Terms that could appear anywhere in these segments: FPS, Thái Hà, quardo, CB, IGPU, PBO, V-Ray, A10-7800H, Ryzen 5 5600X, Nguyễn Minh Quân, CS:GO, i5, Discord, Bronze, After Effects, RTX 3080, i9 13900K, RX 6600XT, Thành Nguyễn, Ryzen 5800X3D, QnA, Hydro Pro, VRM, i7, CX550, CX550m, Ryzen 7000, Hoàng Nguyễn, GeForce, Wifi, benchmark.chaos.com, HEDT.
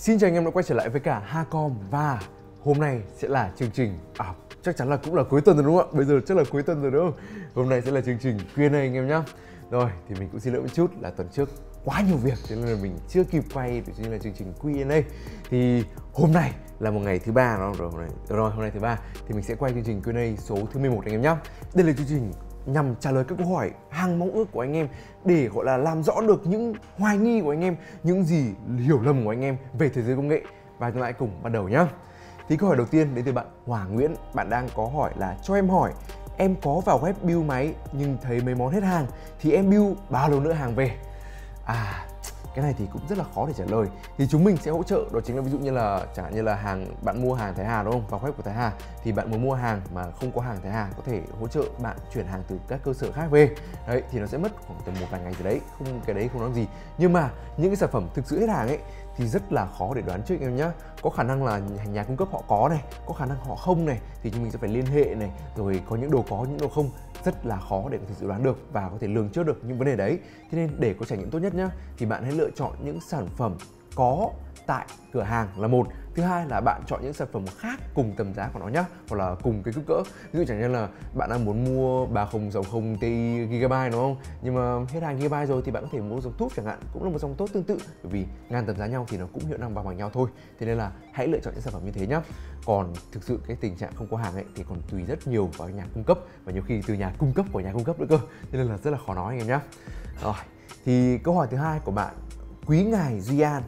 Xin chào anh em đã quay trở lại với cả Hacom. Và hôm nay sẽ là chương trình chắc chắn là cũng là cuối tuần rồi đúng không ạ? Bây giờ chắc là cuối tuần rồi đúng không? Hôm nay sẽ là chương trình Q&A anh em nhé. Rồi thì mình cũng xin lỗi một chút là tuần trước quá nhiều việc cho nên là mình chưa kịp quay tự nhiên là chương trình Q&A. Thì hôm nay là một ngày thứ ba hôm nay thứ ba thì mình sẽ quay chương trình Q&A số thứ 11 anh em nhé. Đây là chương trình nhằm trả lời các câu hỏi hàng mong ước của anh em, để gọi là làm rõ được những hoài nghi của anh em, những gì hiểu lầm của anh em về thế giới công nghệ. Và chúng ta hãy cùng bắt đầu nhé. Thì câu hỏi đầu tiên đến từ bạn Hoàng Nguyễn. Bạn đang có hỏi là cho em hỏi, em có vào web build máy nhưng thấy mấy món hết hàng, thì em build bao lâu nữa hàng về? Cái này thì cũng rất là khó để trả lời. Thì chúng mình sẽ hỗ trợ, đó chính là ví dụ như là chẳng hạn như là bạn mua hàng Thái Hà đúng không? Vào web của Thái Hà thì bạn muốn mua hàng mà không có hàng Thái Hà, có thể hỗ trợ bạn chuyển hàng từ các cơ sở khác về. Đấy thì nó sẽ mất khoảng tầm một vài ngày gì đấy, cái đấy không nói gì. Nhưng mà những cái sản phẩm thực sự hết hàng ấy thì rất là khó để đoán trước em nhé. Có khả năng là nhà cung cấp họ có này, có khả năng họ không này, thì chúng mình sẽ phải liên hệ này, rồi có những đồ có, những đồ không, rất là khó để có thể dự đoán được và có thể lường trước được những vấn đề đấy. Thế nên để có trải nghiệm tốt nhất nhá, thì bạn hãy lựa chọn những sản phẩm có tại cửa hàng là một. Thứ hai là bạn chọn những sản phẩm khác cùng tầm giá của nó nhá, hoặc là cùng cái kích cỡ. Ví dụ chẳng hạn là bạn đang muốn mua 3060 Ti Gigabyte đúng không? Nhưng mà hết hàng Gigabyte rồi thì bạn có thể mua dòng túp chẳng hạn, cũng là một dòng tốt tương tự, bởi vì ngang tầm giá nhau thì nó cũng hiệu năng bằng bằng nhau thôi. Thế nên là hãy lựa chọn những sản phẩm như thế nhá. Còn thực sự cái tình trạng không có hàng ấy thì còn tùy rất nhiều vào nhà cung cấp, và nhiều khi từ nhà cung cấp của nhà cung cấp nữa cơ. Thế nên là rất là khó nói anh em nhá. Rồi, thì câu hỏi thứ hai của bạn Quý Ngài Duy An.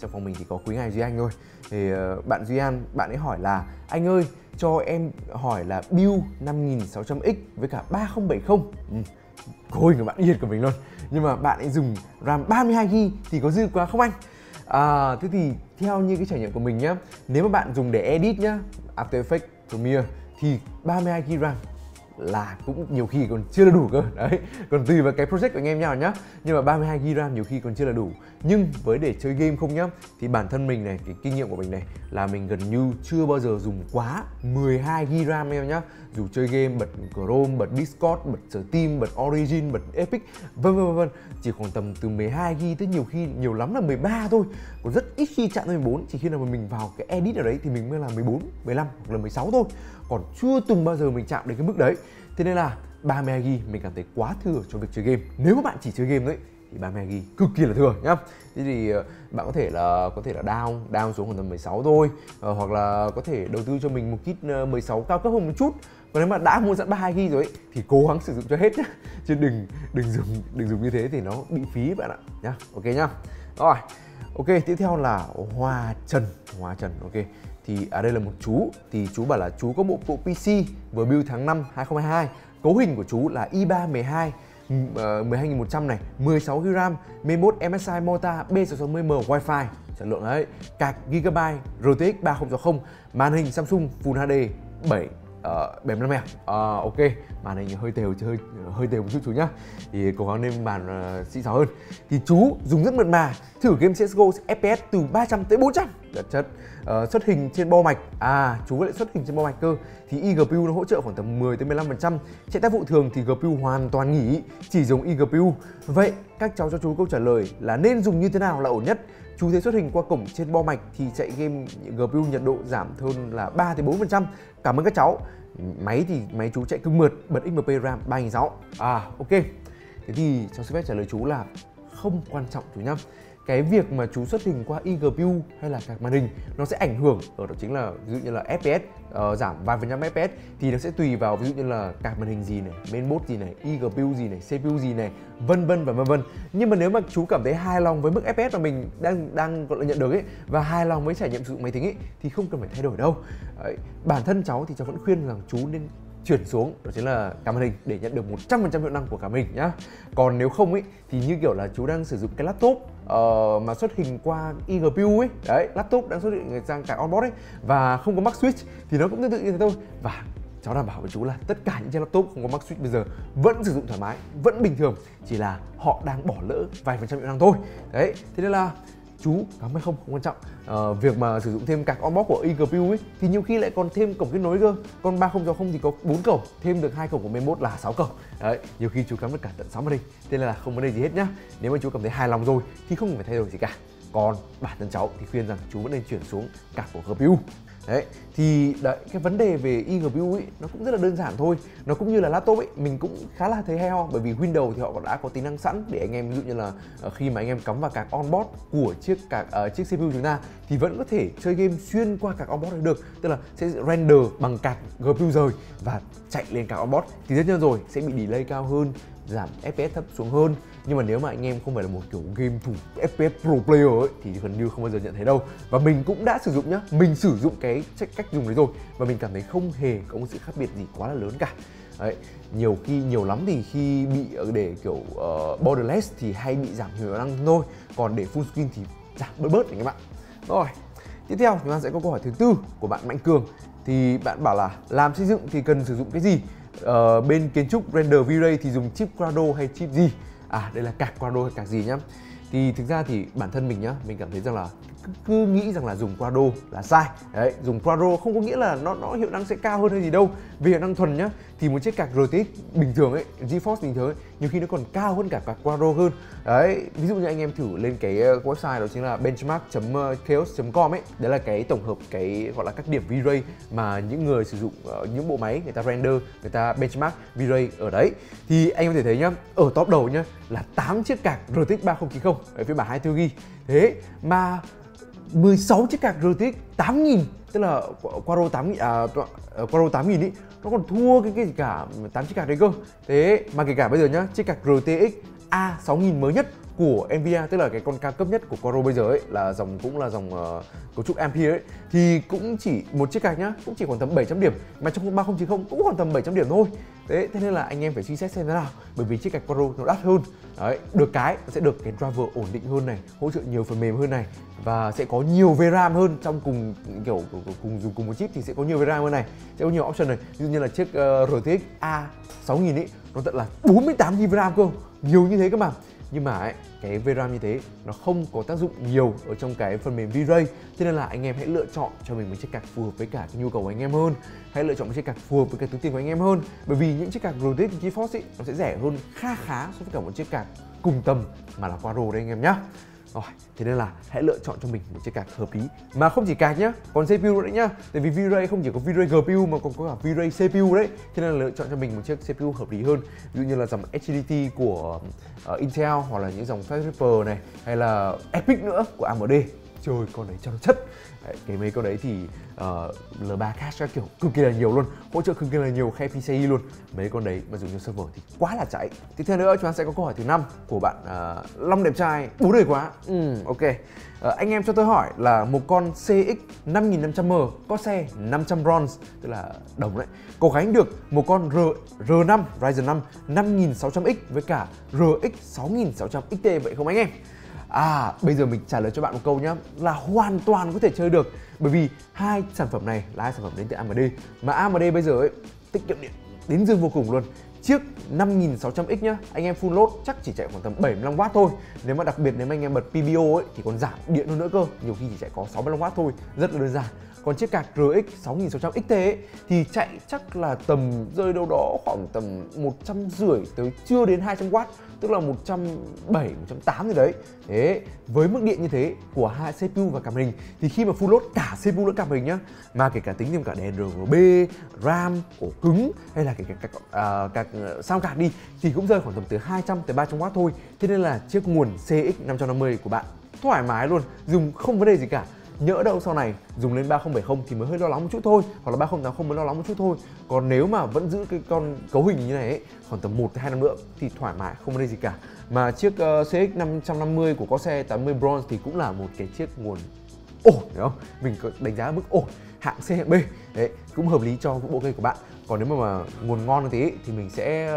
Trong phòng mình thì có Quý Ngài Duy Anh thôi. Thì bạn Duy An, bạn ấy hỏi là anh ơi cho em hỏi là build 5600X với cả 3070. Cô hình của bạn yên của mình luôn. Nhưng mà bạn ấy dùng RAM 32GB thì có dư quá không anh? Thế thì theo như cái trải nghiệm của mình nhá, nếu mà bạn dùng để edit nhá, After Effects, Premiere, thì 32GB RAM là cũng nhiều khi còn chưa là đủ cơ. Đấy, còn tùy vào cái project của anh em nhau nhá. Nhưng mà 32GB RAM nhiều khi còn chưa là đủ. Nhưng với để chơi game không nhá, thì bản thân mình này, cái kinh nghiệm của mình này, là mình gần như chưa bao giờ dùng quá 12GB RAM em nhá. Dù chơi game, bật Chrome, bật Discord, bật Steam, bật Origin, bật Epic, vân vân. Chỉ khoảng tầm từ 12GB tới nhiều khi, nhiều lắm là 13 thôi. Còn rất ít khi chạm tới 14. Chỉ khi nào mà mình vào cái edit ở đấy thì mình mới là 14, 15 hoặc là 16 thôi. Còn chưa từng bao giờ mình chạm đến cái mức đấy. Thế nên là 32GB mình cảm thấy quá thừa cho việc chơi game. Nếu mà bạn chỉ chơi game đấy thì 32GB cực kỳ là thừa nhá. Thế thì bạn có thể là down xuống khoảng tầm 16 thôi, hoặc là có thể đầu tư cho mình một kit 16 cao cấp hơn một chút. Còn nếu mà đã mua sẵn 32GB rồi ấy, thì cố gắng sử dụng cho hết nhá, chứ đừng dùng như thế thì nó bị phí bạn ạ nhá. Ok nhá. Rồi. Ok, tiếp theo là Hoa Trần. Ok. Thì ở đây là một chú, thì chú bảo là chú có một bộ PC vừa build tháng 5 2022. Cấu hình của chú là i3 12100 này, 16GB RAM, 11 MSI Mota B660M Wi-Fi, sản lượng đấy, card Gigabyte RTX 3060, màn hình Samsung Full HD 75Hz. Ok, màn hình hơi tều một chút chú nhá. Thì cố gắng nên màn xịn xò hơn. Thì chú dùng rất mượt mà, thử game CS:GO FPS từ 300 tới 400. Rất chất. Xuất hình trên bo mạch. Chú lại xuất hình trên bo mạch cơ. Thì IGPU nó hỗ trợ khoảng tầm 10 tới 15%. Chạy tác vụ thường thì GPU hoàn toàn nghỉ, chỉ dùng IGPU. Vậy các cháu cho chú câu trả lời là nên dùng như thế nào là ổn nhất? Chú thấy xuất hình qua cổng trên bo mạch thì chạy game GPU nhiệt độ giảm hơn là 3 tới 4%. Cảm ơn các cháu. Máy thì máy chú chạy cứng mượt, bật XMP RAM 3600. Ok. Thế thì cháu sẽ phép trả lời chú là không quan trọng chú nhá. Cái việc mà chú xuất hình qua IGPU hay là các màn hình nó sẽ ảnh hưởng ở đó chính là ví dụ như là FPS, giảm vài phần trăm FPS thì nó sẽ tùy vào ví dụ như là các màn hình gì này, mainboard gì này, IGPU gì này, CPU gì này, vân vân. Nhưng mà nếu mà chú cảm thấy hài lòng với mức FPS mà mình đang gọi là nhận được ấy, và hài lòng với trải nghiệm sử dụng máy tính ấy, thì không cần phải thay đổi đâu. Đấy. Bản thân cháu thì cháu vẫn khuyên rằng chú nên chuyển xuống đó chính là card màn hình để nhận được 100% hiệu năng của card màn hình nhá. Còn nếu không ấy thì như kiểu là chú đang sử dụng cái laptop mà xuất hình qua IGPU ấy, đấy, laptop đang xuất hiện sang cái onboard ấy và không có Max Switch thì nó cũng tương tự như thế thôi. Và cháu đảm bảo với chú là tất cả những chiếc laptop không có Max Switch bây giờ vẫn sử dụng thoải mái, vẫn bình thường, chỉ là họ đang bỏ lỡ vài phần trăm hiệu năng thôi. Đấy, thế nên là chú cảm hay không quan trọng. Việc mà sử dụng thêm các onboard của IGPU ấy thì nhiều khi lại còn thêm cổng kết nối cơ. Con 3060 thì có 4 cổng, thêm được 2 cổng của 11 là 6 cổng. Đấy, nhiều khi chú cắm được cả tận 6 màn hình. Thế là không vấn đề gì hết nhá. Nếu mà chú cảm thấy hài lòng rồi thì không phải thay đổi gì cả. Còn bản thân cháu thì khuyên rằng chú vẫn nên chuyển xuống card của GPU. Đấy, thì đấy, cái vấn đề về IGPU ấy, nó cũng rất là đơn giản thôi. Nó cũng như là laptop ấy, mình cũng khá là thấy hay ho. Bởi vì Windows thì họ còn đã có tính năng sẵn để anh em, ví dụ như là khi mà anh em cắm vào card onboard của chiếc CPU chúng ta thì vẫn có thể chơi game xuyên qua card onboard được. Tức là sẽ render bằng card GPU rời và chạy lên card onboard thì tất nhiên rồi sẽ bị delay cao hơn, giảm FPS thấp xuống hơn. Nhưng mà nếu mà anh em không phải là một kiểu game thủ FPS pro player ấy, thì gần như không bao giờ nhận thấy đâu. Và mình cũng đã sử dụng nhá, mình sử dụng cái cách dùng đấy rồi và mình cảm thấy không hề có một sự khác biệt gì quá là lớn cả. Đấy, nhiều khi nhiều lắm thì khi bị để kiểu borderless thì hay bị giảm hiệu năng thôi, còn để full screen thì giảm bớt này các bạn. Rồi, tiếp theo chúng ta sẽ có câu hỏi thứ tư của bạn Mạnh Cường. Thì bạn bảo là làm xây dựng thì cần sử dụng cái gì? Bên kiến trúc render V-Ray thì dùng chip Quadro hay chip gì? À, đây là card Quadro hay card gì nhá. Thì thực ra thì bản thân mình nhá, mình cảm thấy rằng là cứ nghĩ rằng là dùng Quadro là sai. Đấy, dùng Quadro không có nghĩa là nó hiệu năng sẽ cao hơn hay gì đâu. Vì hiệu năng thuần nhá, thì một chiếc card RTX bình thường ấy, GeForce bình thường ấy, nhiều khi nó còn cao hơn cả card Quadro hơn. Đấy, ví dụ như anh em thử lên cái website đó chính là benchmark.chaos.com ấy. Đấy là cái tổng hợp cái gọi là các điểm V-Ray mà những người sử dụng những bộ máy người ta render, người ta benchmark V-Ray ở đấy. Thì anh em có thể thấy nhá, ở top đầu nhá là 8 chiếc card RTX 3090 ở phiên bản 24GB. Thế mà 16 chiếc card RTX 8000, tức là Quadro 8000 ý, nó còn thua cái cả 8 chiếc card đấy cơ. Thế mà kể cả bây giờ nhá, chiếc card RTX A6000 mới nhất của Nvidia, tức là cái con cao cấp nhất của Quadro bây giờ ấy, là dòng cũng là dòng cấu trúc Ampere ấy, thì cũng chỉ một chiếc card nhá, cũng chỉ khoảng tầm 700 điểm, mà trong 3090 cũng khoảng tầm 700 điểm thôi. Thế nên là anh em phải suy xét xem thế nào, bởi vì chiếc card Quadro nó đắt hơn. Đấy, được cái sẽ được cái driver ổn định hơn này, hỗ trợ nhiều phần mềm hơn này, và sẽ có nhiều VRAM hơn trong cùng kiểu cùng một chip thì sẽ có nhiều VRAM hơn này, sẽ có nhiều option này. Ví dụ như là chiếc RTX A6000 ấy, nó tận là 48GB VRAM cơ, nhiều như thế cơ mà. Nhưng mà ấy, cái VRAM như thế nó không có tác dụng nhiều ở trong cái phần mềm V-Ray, cho nên là anh em hãy lựa chọn cho mình một chiếc card phù hợp với cả cái nhu cầu của anh em hơn, hãy lựa chọn một chiếc card phù hợp với cái túi tiền của anh em hơn. Bởi vì những chiếc card RTX GeForce ấy, nó sẽ rẻ hơn khá so với cả một chiếc card cùng tầm mà là Quadro đấy anh em nhá. Rồi, thế nên là hãy lựa chọn cho mình một chiếc card hợp lý, mà không chỉ card nhá, còn CPU nữa nhá. Tại vì V-Ray không chỉ có V-Ray GPU mà còn có cả V-Ray CPU đấy. Thế nên là lựa chọn cho mình một chiếc CPU hợp lý hơn. Ví dụ như là dòng HEDT của Intel, hoặc là những dòng Threadripper này, hay là Epic nữa của AMD. Trời, con đấy cho nó chất. Đấy, cái mấy con đấy thì L3 cache các kiểu cực kỳ là nhiều luôn, hỗ trợ cực kỳ là nhiều khe PCI luôn. Mấy con đấy mà dùng cho server thì quá là chạy. Tiếp theo nữa chúng ta sẽ có câu hỏi thứ 5 của bạn Long đẹp trai, bú đời quá. Ok, anh em cho tôi hỏi là một con CX5500M Corsair 500 Bronze, tức là đồng đấy, có gánh được một con R5 Ryzen 5 5600X với cả RX 6600XT vậy không anh em? À, bây giờ mình trả lời cho bạn một câu nhá, là hoàn toàn có thể chơi được. Bởi vì hai sản phẩm này là hai sản phẩm đến từ AMD, mà AMD bây giờ ấy, tiết kiệm điện đến dư vô cùng luôn. Chiếc 5600X nhá, anh em full load chắc chỉ chạy khoảng tầm 75W thôi. Nếu mà đặc biệt nếu mà anh em bật PBO ấy thì còn giảm điện hơn nữa cơ, nhiều khi chỉ chạy có 65W thôi, rất là đơn giản. Còn chiếc card RX 6600XT ấy, thì chạy chắc là tầm rơi đâu đó khoảng tầm 150 tới chưa đến 200W, tức là 170, 180 gì đấy. Thế với mức điện như thế của hai CPU và cảm hình thì khi mà full load cả CPU lẫn cảm hình nhá, mà kể cả tính thêm cả DRM, RAM, ổ cứng hay là kể cả các sound card đi thì cũng rơi khoảng tầm từ 200 tới 300W thôi. Thế nên là chiếc nguồn CX550 của bạn thoải mái luôn, dùng không vấn đề gì cả. Nhỡ đâu sau này dùng lên 3070 thì mới hơi lo lắng một chút thôi, hoặc là 3080 mới lo lắng một chút thôi. Còn nếu mà vẫn giữ cái con cấu hình như này ấy, khoảng tầm 1-2 năm nữa thì thoải mái, không vấn đề gì cả. Mà chiếc CX550 của Corsair 80 Bronze thì cũng là một cái chiếc nguồn ổn, đúng không? Mình đánh giá mức ổn, hạng C hạng B đấy, cũng hợp lý cho bộ game của bạn. Còn nếu mà nguồn ngon thế thì mình sẽ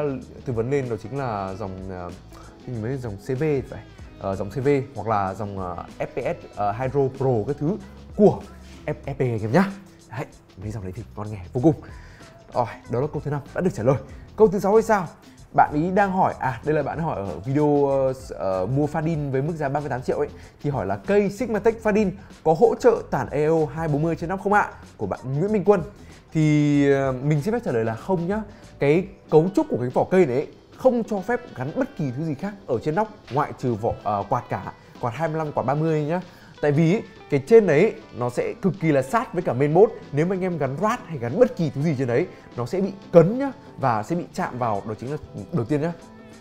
tư vấn lên đó chính là dòng CB vậy. Dòng CV hoặc là dòng FPS Hydro Pro các thứ của FFP anh em nhá. Đấy, mấy dòng đấy thì ngon nghe vô cùng. Rồi, đó là câu thứ 5 đã được trả lời. Câu thứ 6 hay sao? Bạn ý đang hỏi, đây là bạn hỏi ở video mua Fadin với mức giá 38 triệu ấy, thì hỏi là cây Sigmatech Fadin có hỗ trợ tản EO 240/5 không ạ? Của bạn Nguyễn Minh Quân. Thì mình sẽ phép trả lời là không nhá. Cái cấu trúc của cái vỏ cây này ấy, không cho phép gắn bất kỳ thứ gì khác ở trên nóc ngoại trừ vỏ quạt cả. quạt 25, quạt 30 nhá. Tại vì cái trên đấy nó sẽ cực kỳ là sát với cả mainboard. Nếu mà anh em gắn rad hay gắn bất kỳ thứ gì trên đấy, nó sẽ bị cấn nhá, và sẽ bị chạm vào. Đó chính là đầu tiên nhá.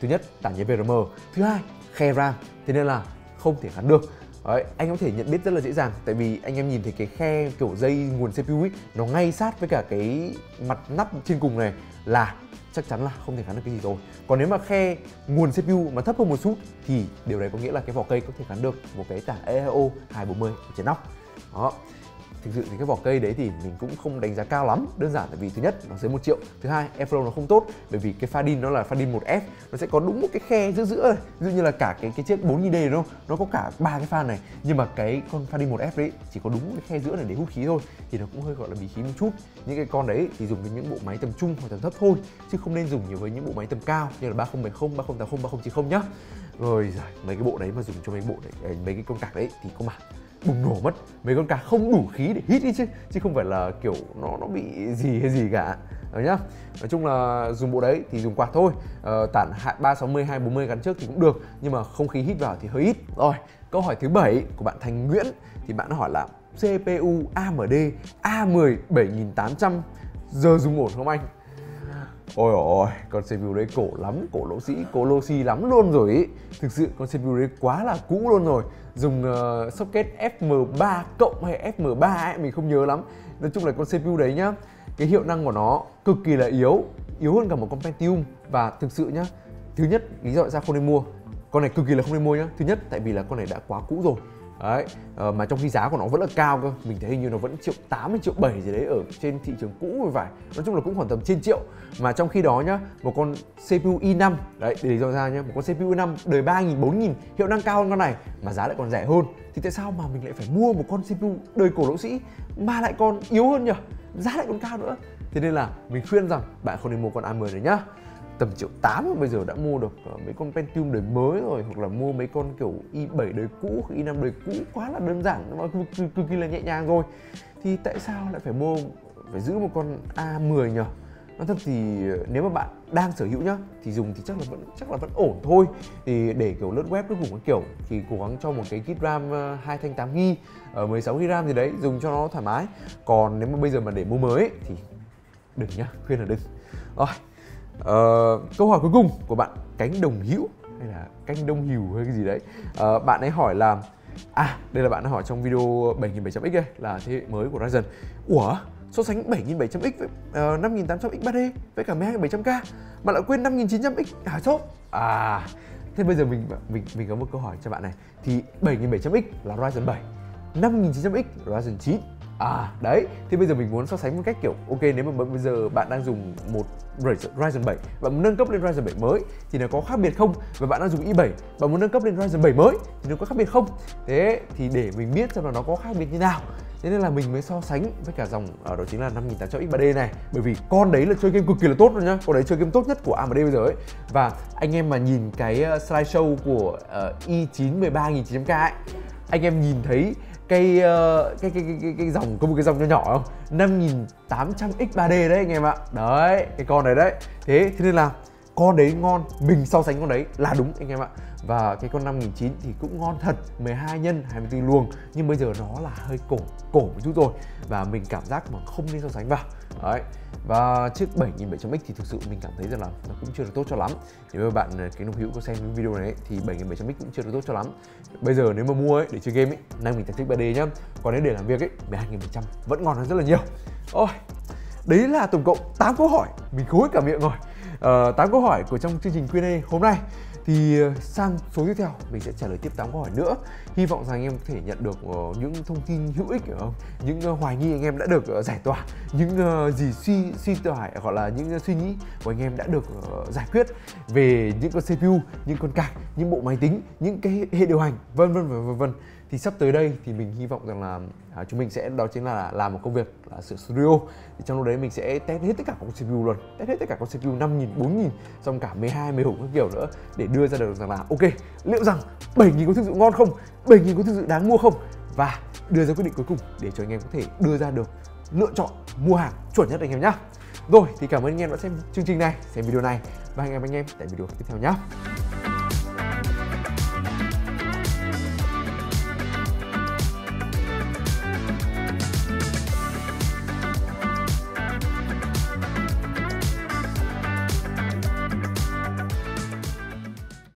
Thứ nhất, tản nhiệt VRM. Thứ hai, khe RAM. Thế nên là không thể gắn được. Đấy, anh có thể nhận biết rất là dễ dàng. Tại vì anh em nhìn thấy cái khe kiểu dây nguồn CPU ấy, nó ngay sát với cả cái mặt nắp trên cùng này, là chắc chắn là không thể gắn được cái gì rồi. Còn nếu mà khe nguồn CPU mà thấp hơn một chút thì điều đấy có nghĩa là cái vỏ cây có thể gắn được một cái tản EO 240 ở trên nóc. Đó. Thực sự thì cái vỏ cây đấy thì mình cũng không đánh giá cao lắm. Đơn giản tại vì thứ nhất nó dưới 1 triệu. Thứ hai, airflow nó không tốt. Bởi vì cái pha đin nó là pha đin 1F. Nó sẽ có đúng một cái khe giữa giữa này. Ví dụ như là cả cái chiếc 4000D đúng không? Nó có cả ba cái pha này. Nhưng mà cái con pha đin 1F đấy chỉ có đúng cái khe giữa này để hút khí thôi. Thì nó cũng hơi gọi là bí khí một chút. Những cái con đấy thì dùng với những bộ máy tầm trung hoặc tầm thấp thôi. Chứ không nên dùng nhiều với những bộ máy tầm cao như là 3070, 3080, 3090 nhá. Rồi mấy cái bộ đấy mà dùng cho mấy cái con cạc đấy thì có mà bùng nổ mất, mấy con cá không đủ khí để hít đi chứ không phải là kiểu nó bị gì hay gì cả. Đấy nhá. Nói chung là dùng bộ đấy thì dùng quạt thôi. Tản 360 240 gắn trước thì cũng được, nhưng mà không khí hít vào thì hơi ít. Rồi, câu hỏi thứ 7 của bạn Thành Nguyễn thì bạn hỏi là CPU AMD A10 7800G dùng ổn không anh? Ôi ôi, con CPU đấy cổ lắm, cổ lỗ sĩ, cổ lô xi lắm luôn rồi ý. Thực sự con CPU đấy quá là cũ luôn rồi. Dùng socket FM3 cộng hay FM3 ấy, mình không nhớ lắm. Nói chung là con CPU đấy nhá, cái hiệu năng của nó cực kỳ là yếu. Yếu hơn cả một con Pentium. Và thực sự nhá, thứ nhất, lý do tại sao không nên mua con này, cực kỳ là không nên mua nhá. Thứ nhất, tại vì là con này đã quá cũ rồi. Đấy, mà trong khi giá của nó vẫn là cao cơ. Mình thấy hình như nó vẫn 1.8 hay 1.7 gì đấy ở trên thị trường cũ rồi phải. Nói chung là cũng khoảng tầm trên triệu. Mà trong khi đó nhá, một con CPU i5, đấy, để lý do ra nhá, một con CPU i5 đời 3000, 4000, hiệu năng cao hơn con này mà giá lại còn rẻ hơn. Thì tại sao mà mình lại phải mua một con CPU đời cổ lỗ sĩ mà lại còn yếu hơn nhỉ, giá lại còn cao nữa. Thế nên là mình khuyên rằng bạn không nên mua con A10 này nhá. Tầm 1.8 triệu bây giờ đã mua được mấy con Pentium đời mới rồi, hoặc là mua mấy con kiểu i7 đời cũ, i5 đời cũ quá là đơn giản, nó cực kỳ là nhẹ nhàng rồi. Thì tại sao lại phải mua, phải giữ một con A10 nhỉ? Nói thật thì nếu mà bạn đang sở hữu nhá, thì dùng thì chắc là vẫn ổn thôi. Thì để kiểu lướt web cũng có kiểu thì cố gắng cho một cái kit RAM 2 thanh 8GB, 16GB RAM gì đấy, dùng cho nó thoải mái. Còn nếu mà bây giờ mà để mua mới thì đừng nhá, khuyên là đừng. Rồi. Câu hỏi cuối cùng của bạn Cánh Đồng Hữu hay là Cánh Đông Hữu hay cái gì đấy, bạn ấy hỏi là đây là bạn ấy hỏi trong video 7700X đây, là thế hệ mới của Ryzen. Ủa, so sánh 7700X với 5800X 3D với cả 12700K mà lại quên 5900X hả shop? Thế bây giờ mình có một câu hỏi cho bạn này. Thì 7700X là Ryzen 7, 5900X là Ryzen 9. Đấy, thì bây giờ mình muốn so sánh một cách kiểu ok, nếu mà bây giờ bạn đang dùng một Ryzen 7, bạn muốn nâng cấp lên Ryzen 7 mới thì nó có khác biệt không? Và bạn đang dùng i7, bạn muốn nâng cấp lên Ryzen 7 mới thì nó có khác biệt không? Thế thì để mình biết xem là nó có khác biệt như nào, thế nên là mình mới so sánh với cả dòng đó chính là 5800X3D này. Bởi vì con đấy là chơi game cực kỳ là tốt rồi nhá, con đấy chơi game tốt nhất của AMD bây giờ ấy. Và anh em mà nhìn cái slideshow của i9 13900K ấy, anh em nhìn thấy cái dòng, có một cái dòng nhỏ nhỏ không, 5800X3D đấy anh em ạ. Đấy, cái con đấy đấy. Thế nên là con đấy ngon, mình so sánh con đấy là đúng anh em ạ. Và cái con 5900 thì cũng ngon thật, 12x24 luồng, nhưng bây giờ nó là hơi cổ một chút rồi, và mình cảm giác mà không nên so sánh vào. Đấy. Và chiếc 7700X thì thực sự mình cảm thấy rằng là nó cũng chưa được tốt cho lắm. Nếu mà bạn Cái Nông Hữu có xem cái video này ấy, thì 7700X cũng chưa được tốt cho lắm. Bây giờ nếu mà mua ấy, để chơi game ấy, nay mình thích 3D nhá. Còn nếu để làm việc ấy, 12100 vẫn ngon hơn rất là nhiều. Ôi, đấy là tổng cộng 8 câu hỏi, mình khối cả miệng rồi. 8 câu hỏi của trong chương trình QnA hôm nay. Thì sang số tiếp theo mình sẽ trả lời tiếp 8 câu hỏi nữa. Hy vọng rằng anh em có thể nhận được những thông tin hữu ích, những hoài nghi anh em đã được giải tỏa, những gì suy tỏa gọi là những suy nghĩ của anh em đã được giải quyết về những con CPU, những con card, những bộ máy tính, những cái hệ điều hành, vân vân. Thì sắp tới đây thì mình hy vọng rằng là chúng mình sẽ, đó chính là làm một công việc là sửa studio. Thì trong lúc đấy mình sẽ test hết tất cả các CPU luôn, test hết tất cả các CPU 5000, 4000, xong cả 12, 17 các kiểu nữa, để đưa ra được rằng là ok, liệu rằng 7000 có thực sự ngon không, 7000 có thực sự đáng mua không, và đưa ra quyết định cuối cùng để cho anh em có thể đưa ra được lựa chọn mua hàng chuẩn nhất anh em nhá. Rồi, thì cảm ơn anh em đã xem chương trình này, xem video này, và hẹn gặp anh em tại video tiếp theo nhá.